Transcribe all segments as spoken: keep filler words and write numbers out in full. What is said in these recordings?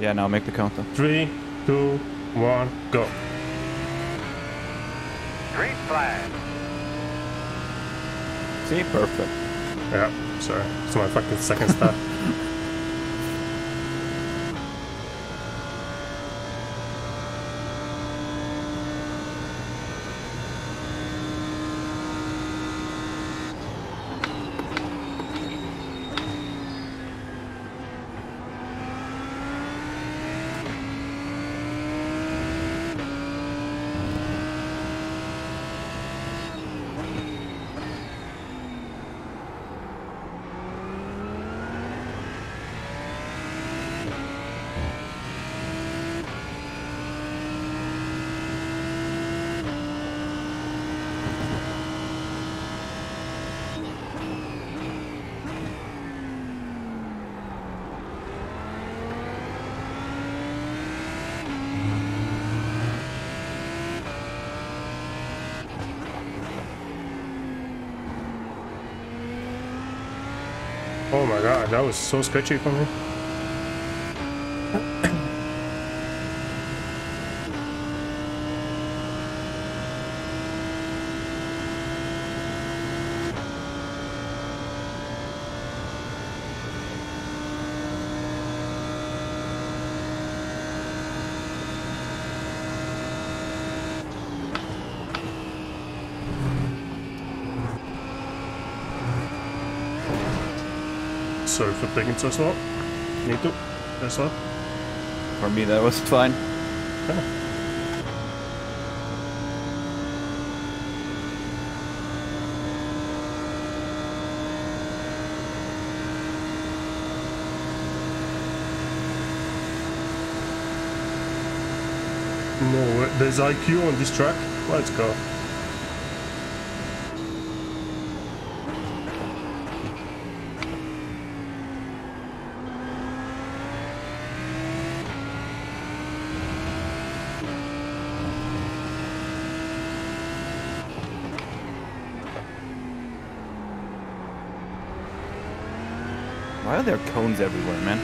Yeah, now make the counter. Three, two, one, go. Green flag. See, perfect. Yeah, sorry. It's my fucking second start. Oh my god, that was so sketchy from me. Sorry for taking so slow. Me too. That's all. For me, that was fine. Okay. No, there's I Q on this track. Let's go. Why are there cones everywhere, man?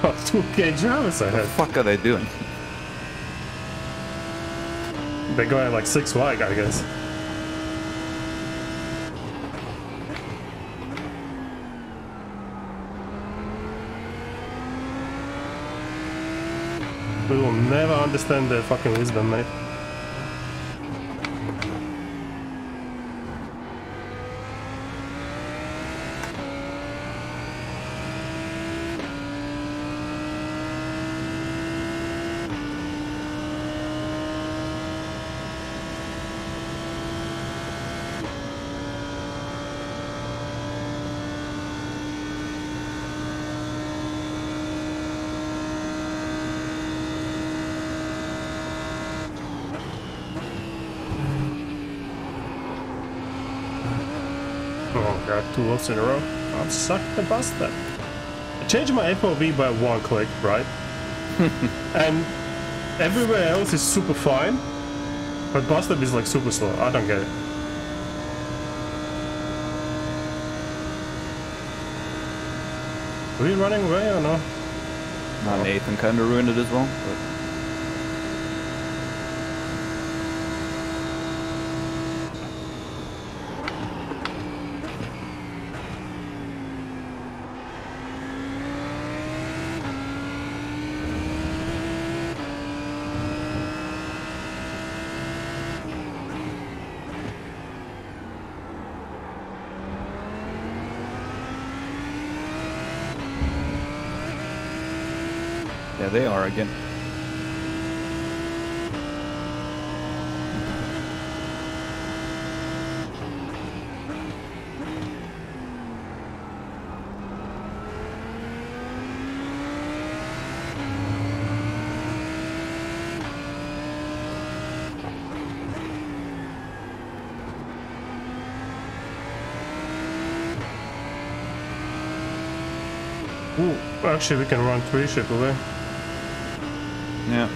Well, two K drivers I had. What the fuck are they doing? They're going like six wide, I guess. We will never understand their fucking wisdom, mate. Two wolves in a row. I'll suck the bastard. I changed my F O V by one click, right? And everywhere else is super fine, but bastard is like super slow. I don't get it. Are we running away or no? Not no. Nathan kind of ruined it as well. But... yeah, they are again. Ooh, actually we can run three ship away. Yeah.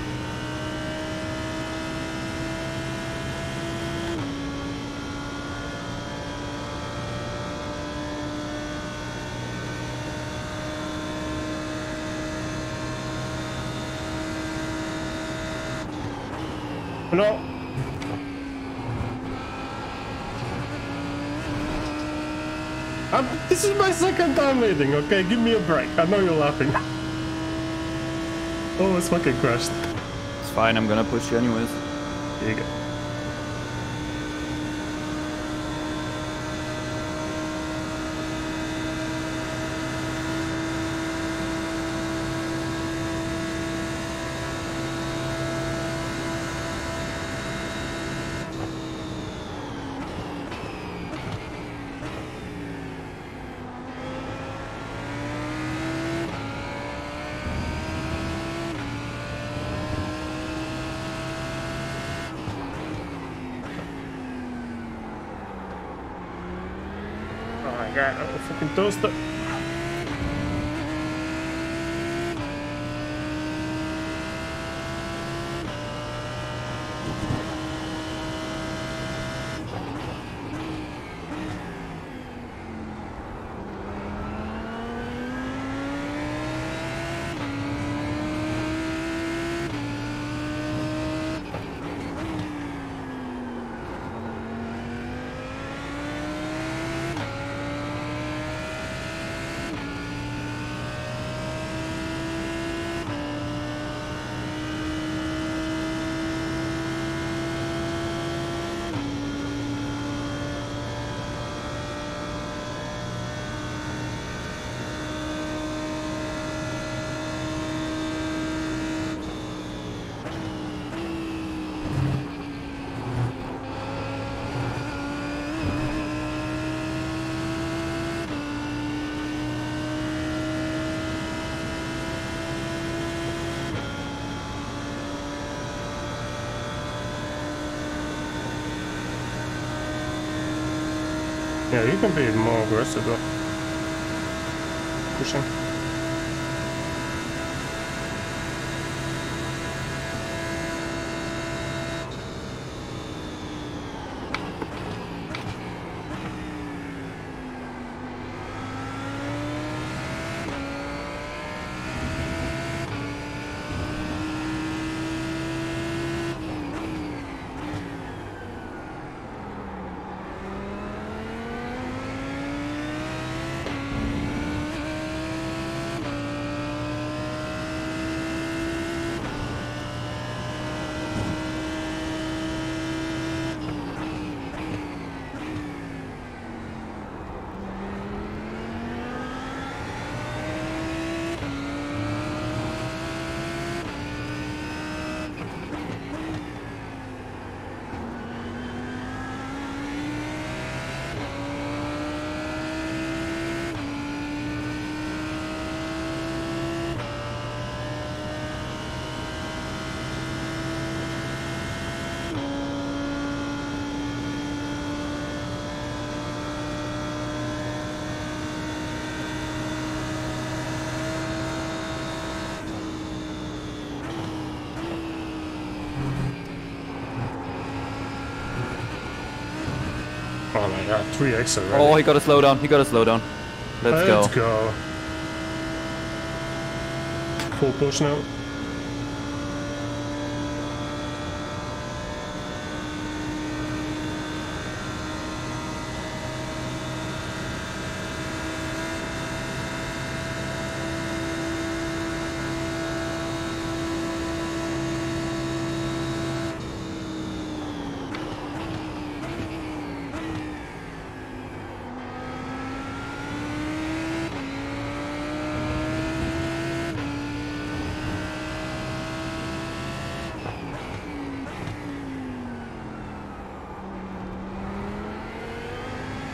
No. I'm, this is my second time leading, okay? Give me a break. I know you're laughing. Oh, it's fucking crashed. It's fine, I'm gonna push you anyways. Here you go. Toaster. Yeah, you can be more aggressive though. Pushing. Oh my god, three X already. Oh, he got a slowdown, he got a slowdown. Let's go. Let's go. Full push now.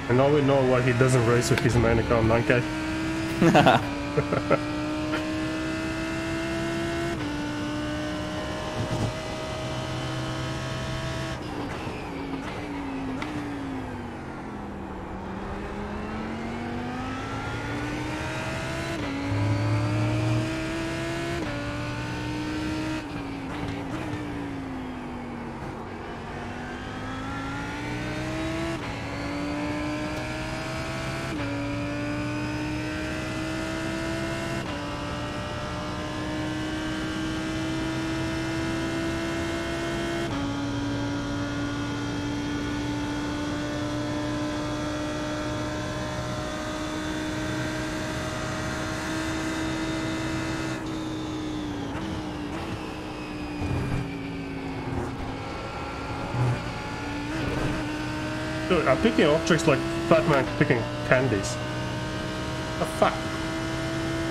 And now we know why he doesn't race with his Manicom nine K. good. I'm picking objects like Batman picking candies. Oh fuck.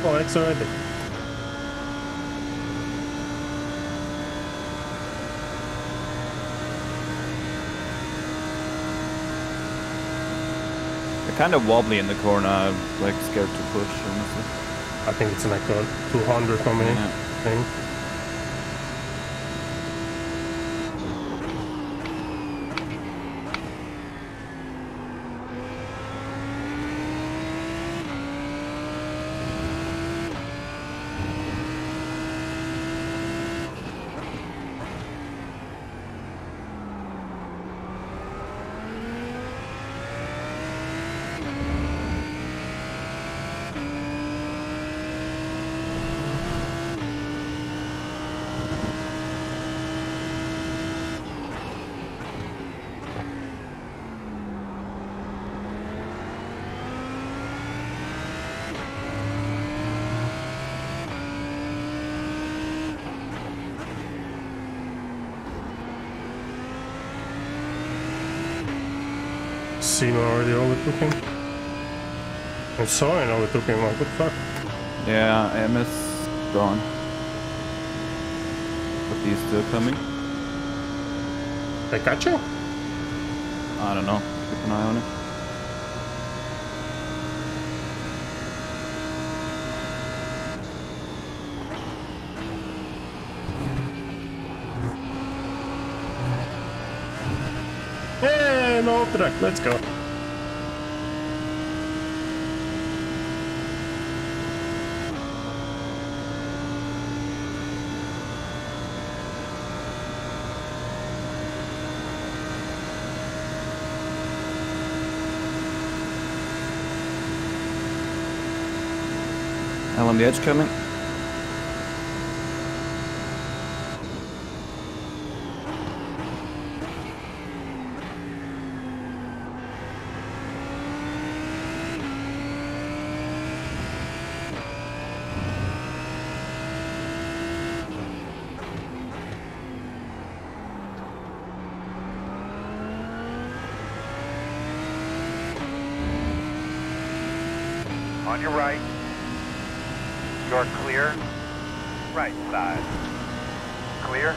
Oh, it's already. They're kind of wobbly in the corner. I'm like scared to push. Honestly. I think it's like a two hundred for me yeah. thing. Seem already overtook him. And Soren overtook him, like, what the fuck? Yeah, Emma's gone. But he's still coming. They got you? I don't know. Keep an eye on it. No truck, let's go. Hell on the edge coming. On your right, you're clear, right side, clear.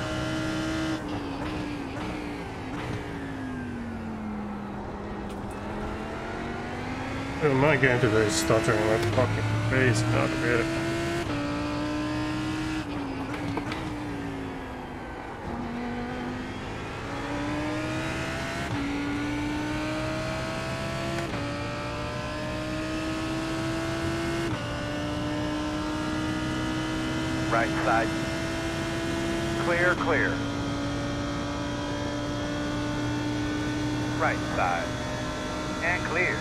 Oh, my game today is stuttering like fucking crazy, not really. Right side. Clear, clear. Right side. And clear.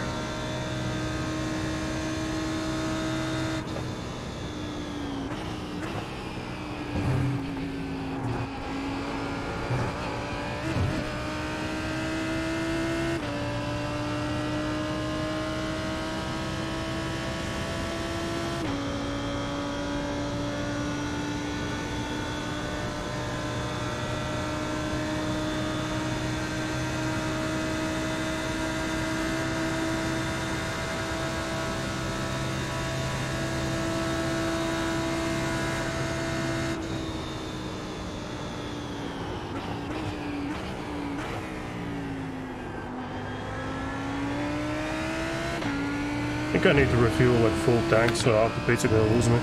I think I need to refuel like full tank so half the pizza gonna lose me.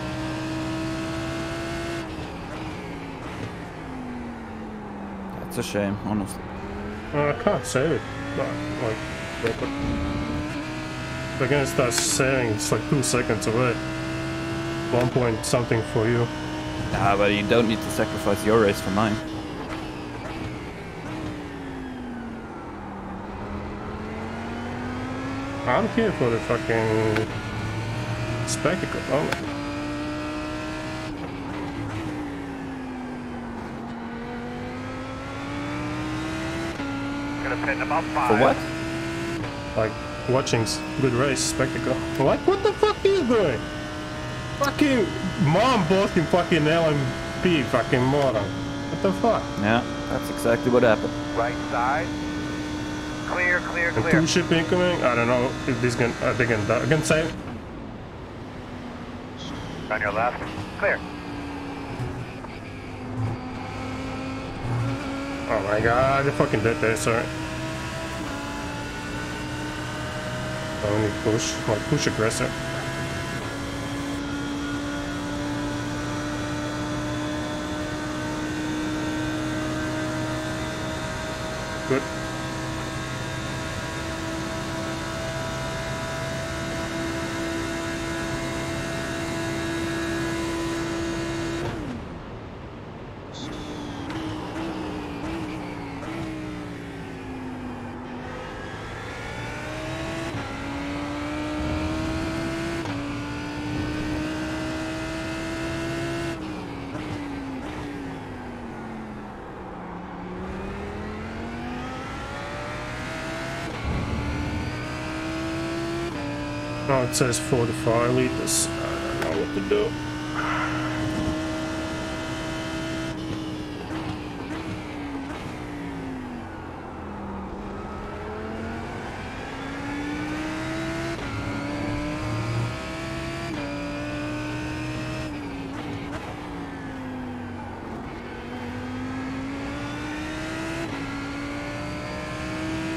That's a shame, honestly. Uh, I can't save it. Like, like they're gonna start saving, it's like two seconds away. One point something for you. Nah, but you don't need to sacrifice your race for mine. I'm here for the fucking spectacle. Oh my. Gonna pin them up five. For what? Like watching good race spectacle. Like what the fuck are you doing? Fucking mom bought him fucking L M P fucking moron. What the fuck? Yeah, that's exactly what happened. Right side. Clear, clear, clear. Two ship incoming. I don't know if this can. I think can. I can save. On your left. Clear. Oh my god, you're fucking dead there, sorry. Only push, like push aggressor. Good. Oh, it says forty-five liters. I don't know what to do.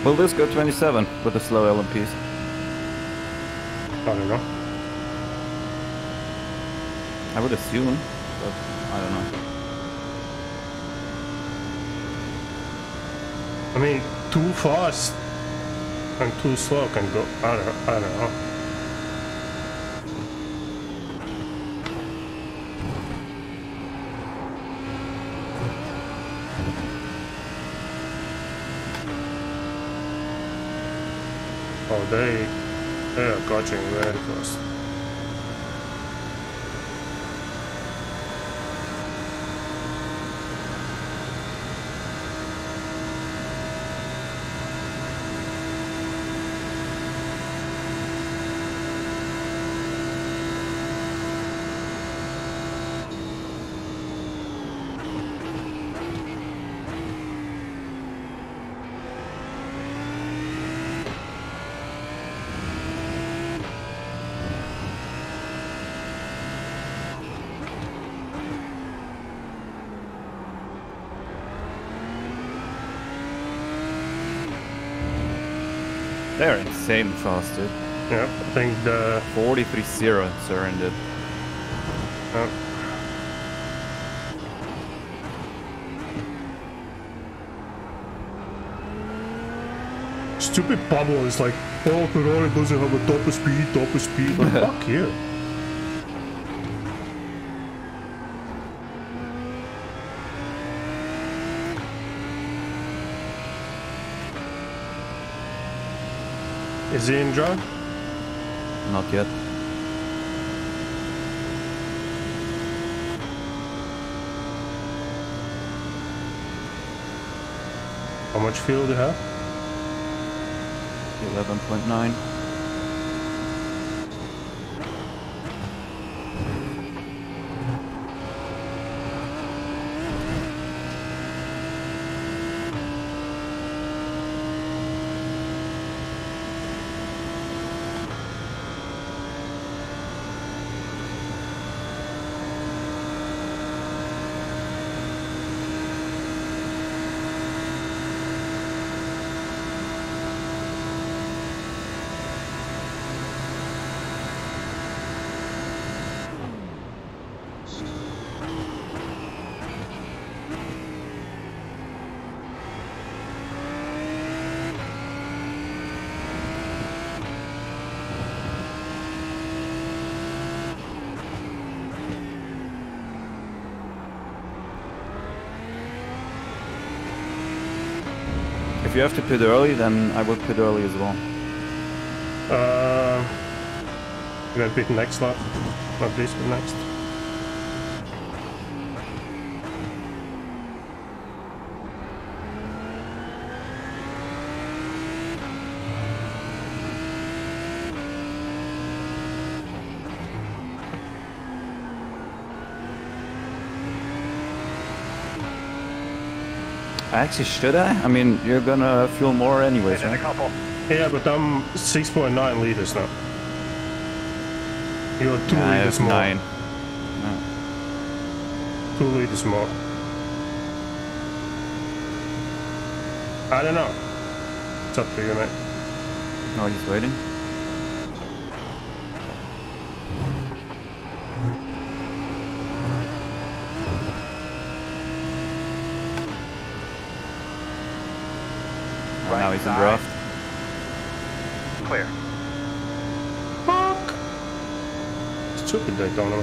Will this go twenty-seven with the slow L M Ps? I don't know. I would assume, but I don't know. I mean, too fast and too slow can go. I don't. I don't know. Oh, they. Yeah, gotcha, very close. They're insane fast, dude. Yeah, I think the forty-three zero surrendered. Yep. Stupid Pablo is like, oh, Ferrari doesn't have a top of speed, top of speed. Like, fuck you. Is he in drive? Not yet. How much fuel do you have? eleven point nine. If you have to pit early, then I will pit early as well. Uh, I'm gonna pit next lap, not this, but next. Actually, should I? I mean, you're gonna fuel more anyways, right? Yeah, but I'm six point nine liters now. You're two yeah, liters more. Nine. No. Two liters more. I don't know. It's up to you, mate. No, he's waiting. Right now he's in draft. Clear. Fuck! Stupid Daytona.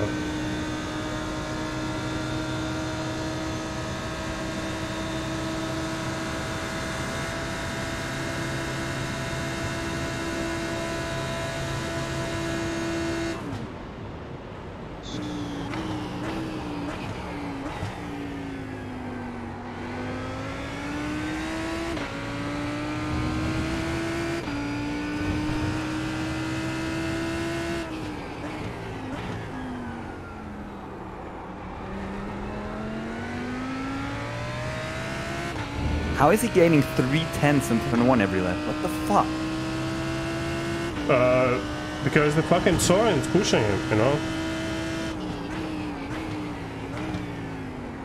How is he gaining three tenths in turn one every lap? What the fuck? Uh, because the fucking Soren is pushing him, you know?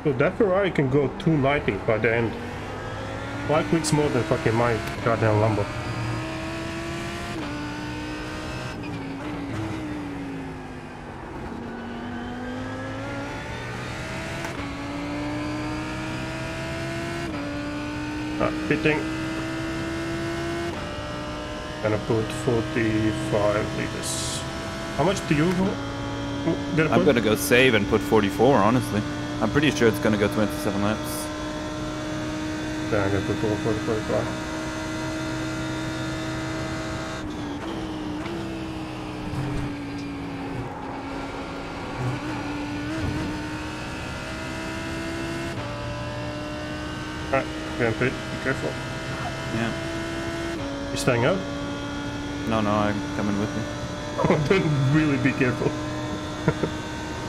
So that Ferrari can go two ninety by the end. Five clicks more than fucking my goddamn Lambo. Fitting. Gonna put forty-five liters. How much do you gonna put? I'm gonna go save and put forty-four, honestly. I'm pretty sure it's gonna go twenty-seven laps. Then I'm gonna put forty-five. Alright, gonna put. Careful. Yeah. You staying up? No, no, I'm coming with you. Don't really be careful.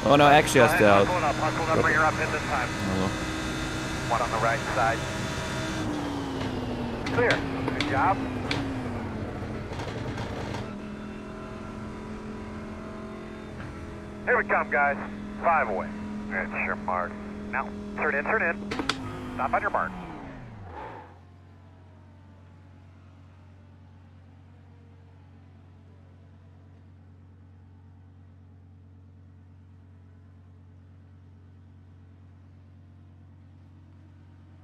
Oh no, actually I stay out. Hold up, hold up, bring her up in this time. Hello. One on the right side. Clear. Good job. Here we come, guys. Five away. That's your mark. Now, turn in, turn in. Stop on your mark.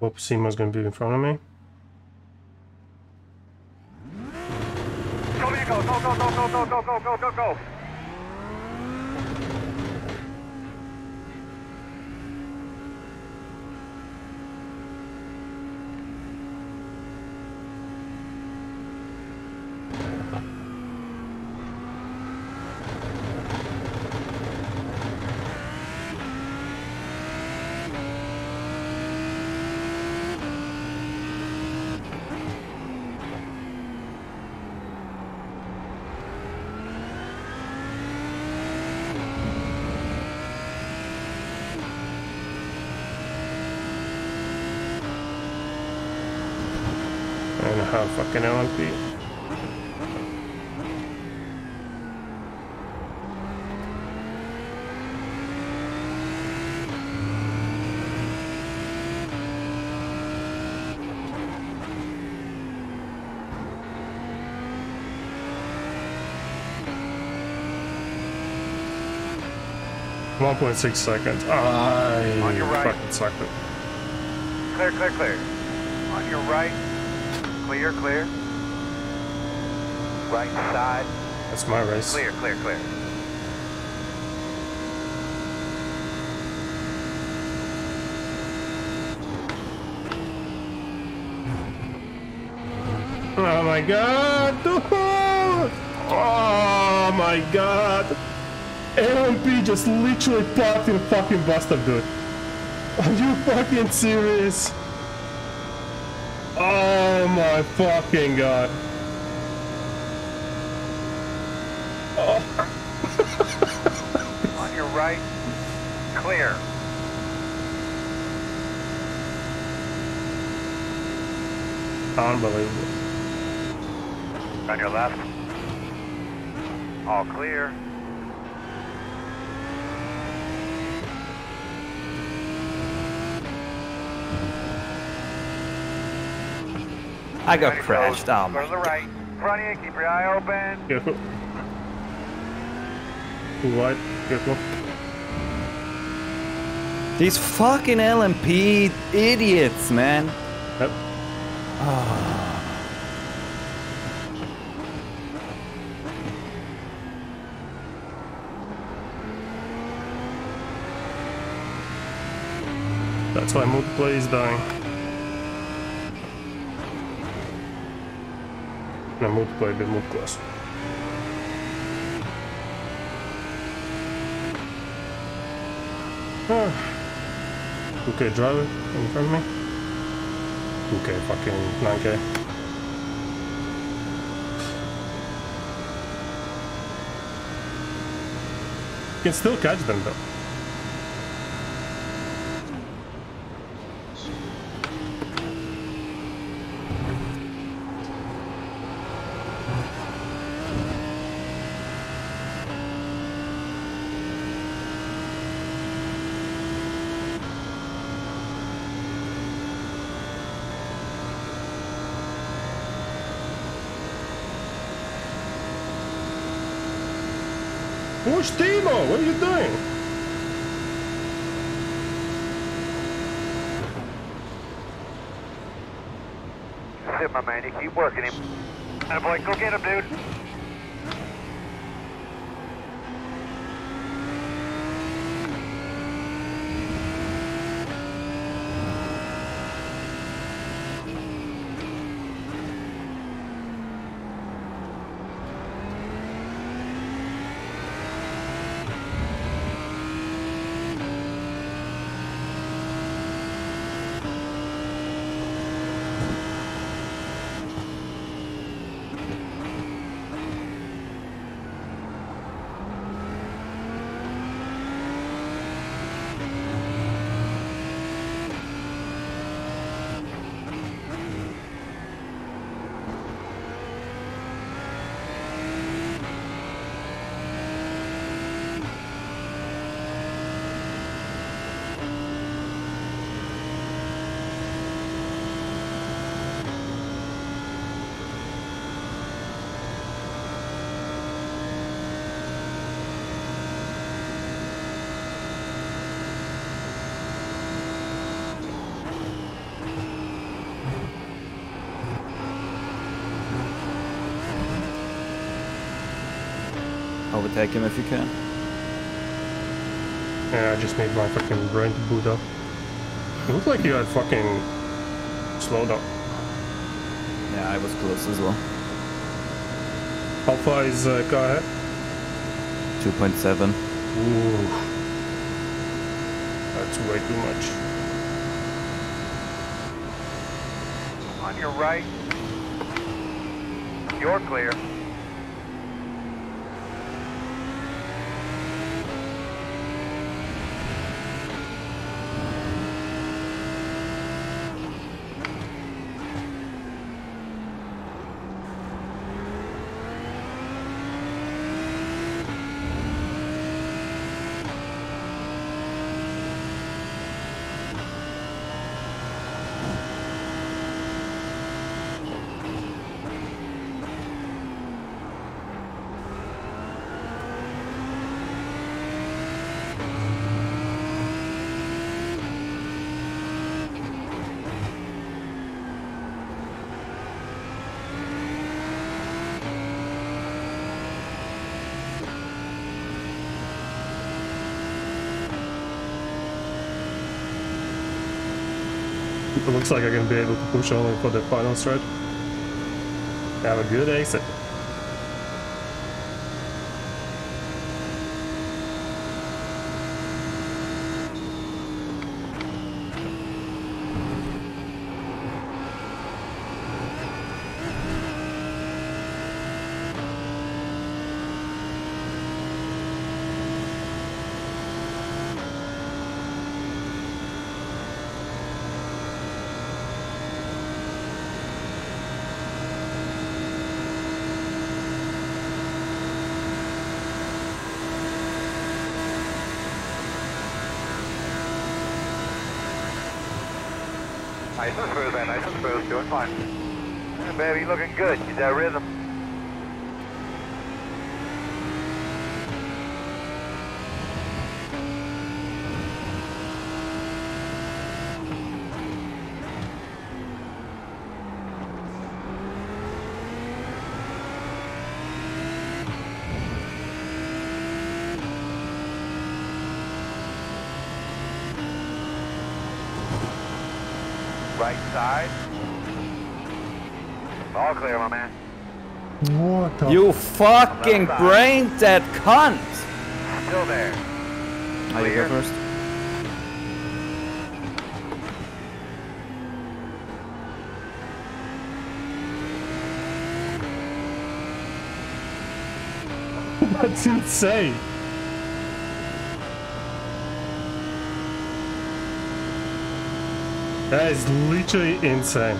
Hope Seymour's going to be in front of me. Go, go, go, go, go, go, go, go, go, go, go. I don't know how fucking L M P. one point six seconds. I On your right. Fucking sucked it. Clear, clear, clear. On your right. Clear, clear. Right side. That's my race. Clear, clear, clear. Oh my god! Oh my god! L M P just literally parked in a fucking bus stop, dude. Are you fucking serious? Oh my fucking god. Oh. On your right, clear. Unbelievable. On your left. All clear. I got crashed. Um. Go to the right. In front of you, keep your eye open. Careful. Too wide. Careful. These fucking L M P idiots, man. Yep. Oh. That's why multiplayer is dying. No, multiplayer, but multiclass. Ah. Okay, driver in front of me. Okay, fucking nine K. You can still catch them though. Push, Timo! What are you doing? That's it, my man. You keep working him. I'm like, go get him, dude. Overtake him if you can. Yeah, I just need my fucking brain to boot up. It looked like you had fucking slowed up. Yeah, I was close as well. How far is uh, car ahead? two point seven. Ooh. That's way too much. On your right. You're clear. It looks like I'm going to be able to push only for the final straight. Have a good exit. Nice and smooth there, nice and smooth, doing fine. Yeah, baby, looking good, you got rhythm. Right side. All clear, my man. What the you fucking brain dead cunt! Still there. Clear. I'll go first. That's insane. That is literally insane.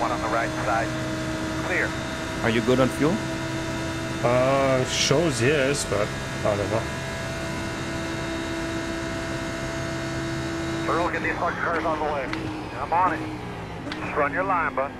One on the right side. Clear. Are you good on fuel? Uh, shows yes, but I don't know. Burl, get these fucking cars on the way. I'm on it. Just run your line, bud.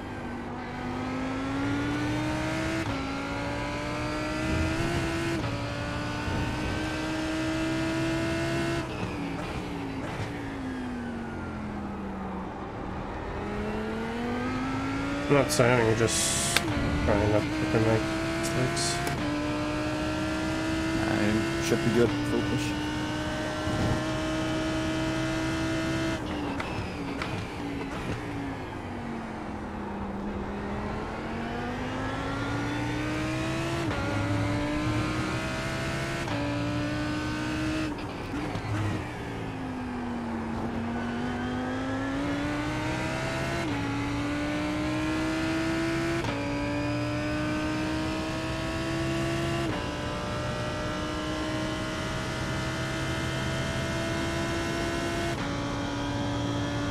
I'm not saying I'm just running up to make mistakes. I should be good, focus.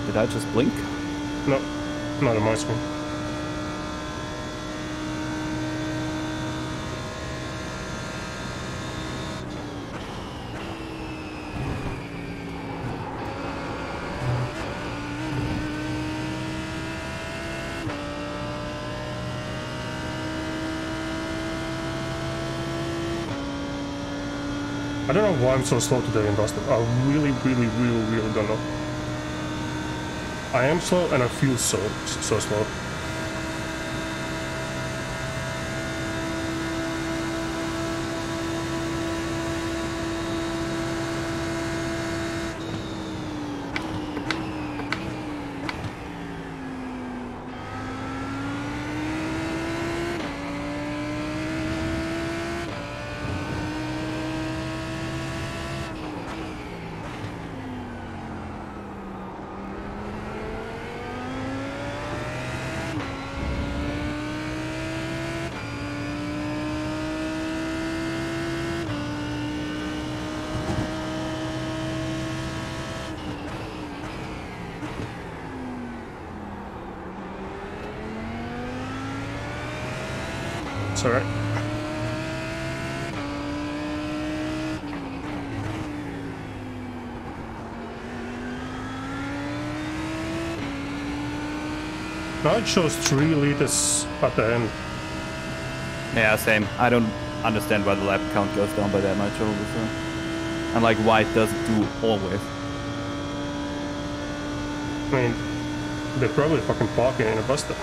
Did I just blink? No, not on my screen. I don't know why I'm so slow today in Boston. I really, really, really, really don't know. I am slow and I feel so, so slow. It's alright. Now it shows three liters at the end. Yeah, same. I don't understand why the lap count goes down by that much over before. And like why it doesn't do always. I mean, they're probably fucking parking in a bus stop.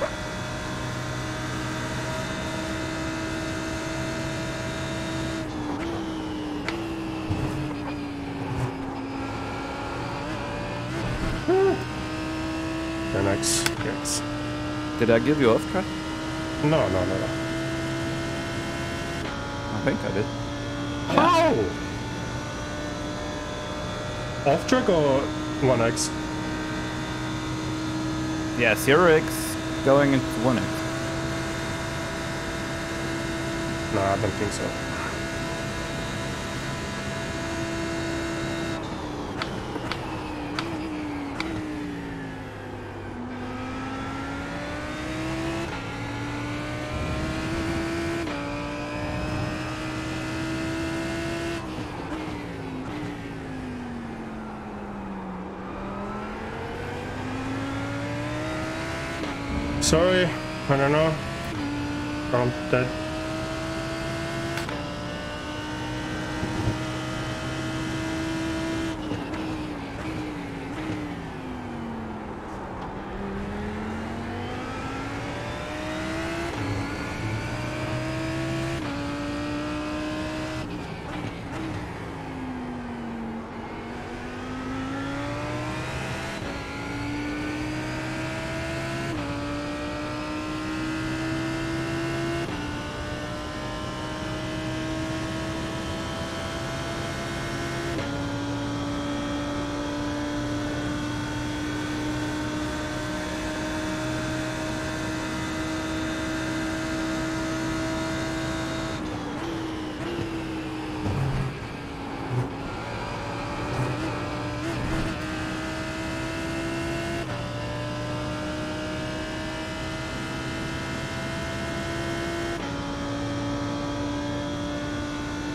X, X. Did I give you off track? No, no, no, no. I think I did. How? Yeah. Off track or one X? Yeah, zero x going into one x. No, I don't think so. Sorry, I don't know. I'm dead.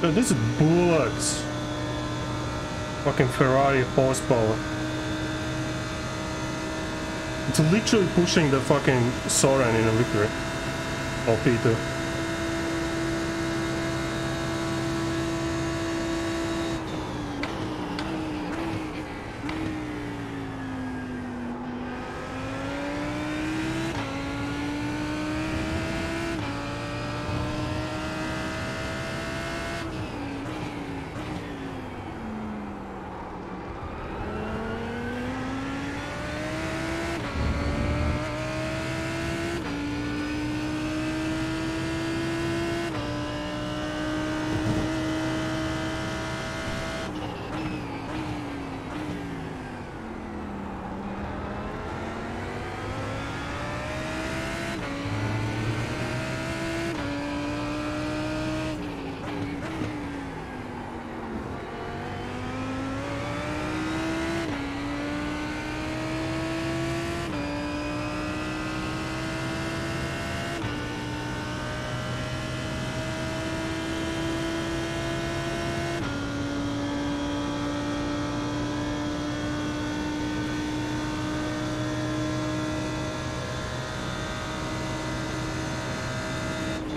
Dude, this is bullocks. Fucking Ferrari horsepower. It's literally pushing the fucking Soren in a victory. Or Peter.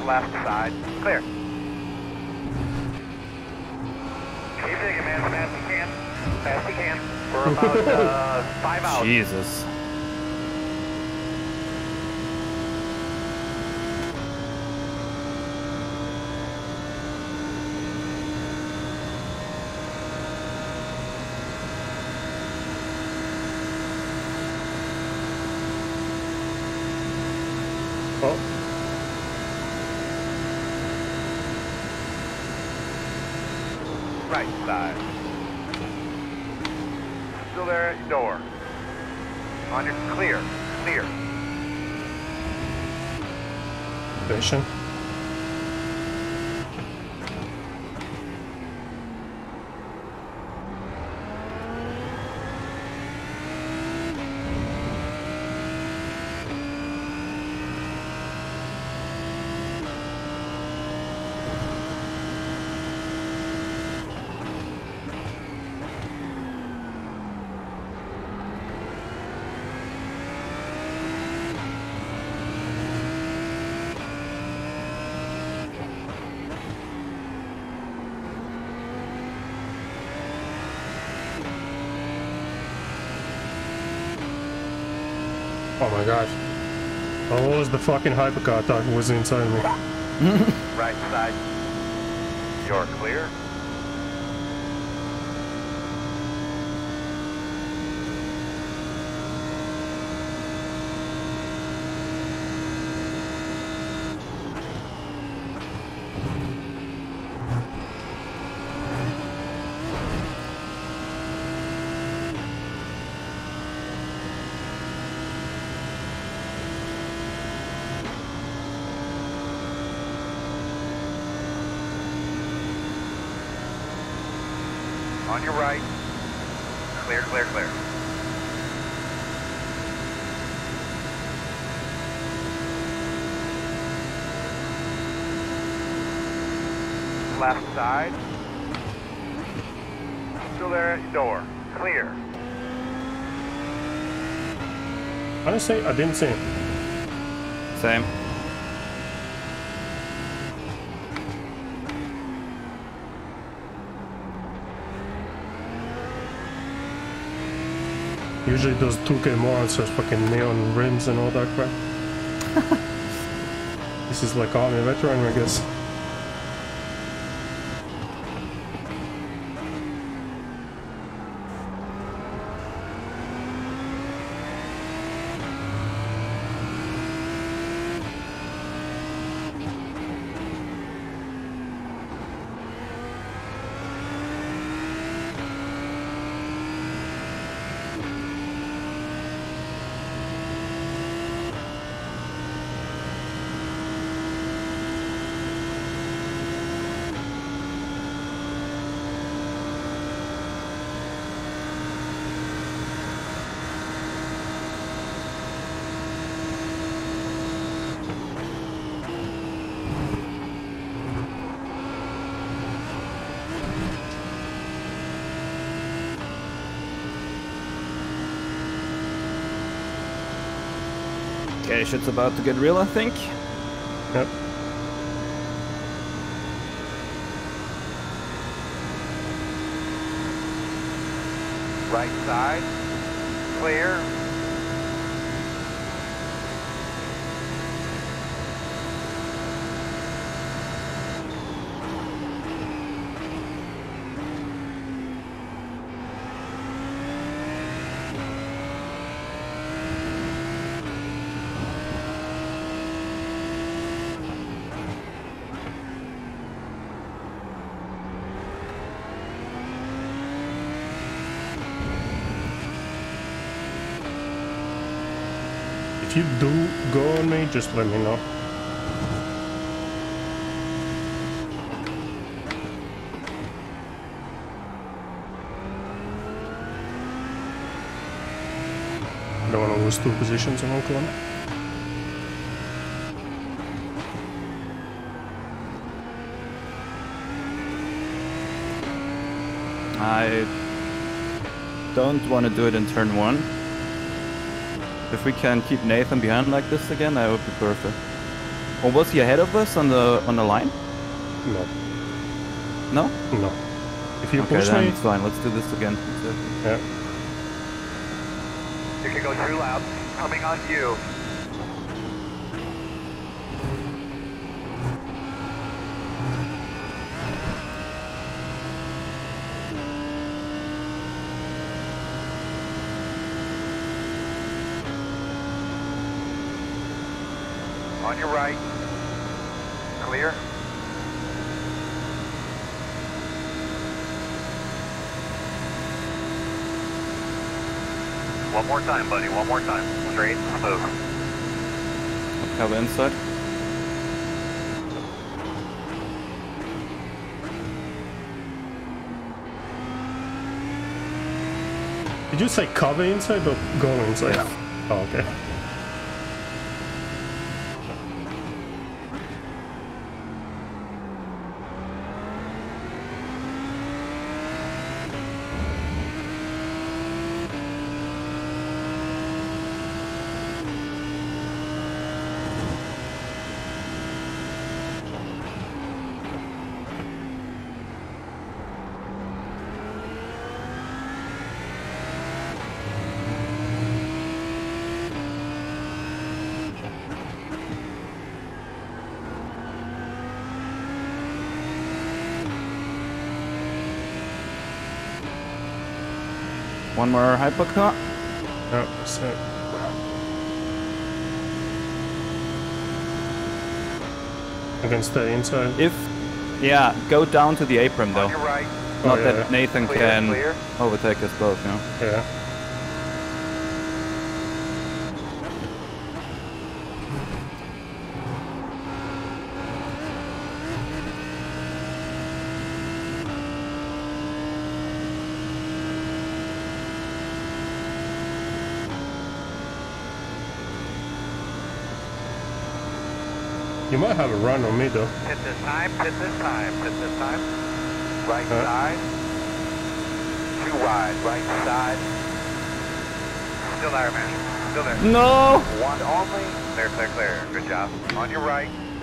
Left side, clear. Keep digging, man, as fast as you can. Fast you can. We're about uh, five out. Jesus. Right side. Still there at your door. On your clear. Clear. Vision. Oh my gosh. Oh, what was the fucking hypercar thought was inside me? Right side. You're clear. on your right. Clear, clear, clear. Left side. Still there at your door. Clear. Honestly, I didn't see him. Same. Usually those two K models are fucking neon rims and all that crap. This is like army veteran, I guess. Okay, shit's about to get real, I think. Yep. Right side. Clear. If you do go on me, just let me know. I don't want to lose two positions in one corner. I don't want to do it in turn one. If we can keep Nathan behind like this again, that would be perfect. Or was he ahead of us on the on the line? No. No? No. If you okay, push then me, it's fine. Let's do this again. Yeah. You can go too loud. Coming on you. On your right. Clear. One more time, buddy. One more time. Straight. Move. Have inside. Did you say cover inside or go inside? Yeah. Oh, okay. One more hypercar. Oh, sick. I can stay inside. If, yeah, go down to the apron though. On your right. Not oh, yeah, that Nathan clear, can clear. overtake us both, you know. Yeah. You might have a run on me though. At this time, at this time, at this time. Right huh? side. Too wide, right side. Still there, man. Still there. No! One only. Clear, clear, clear. Good job. On your right.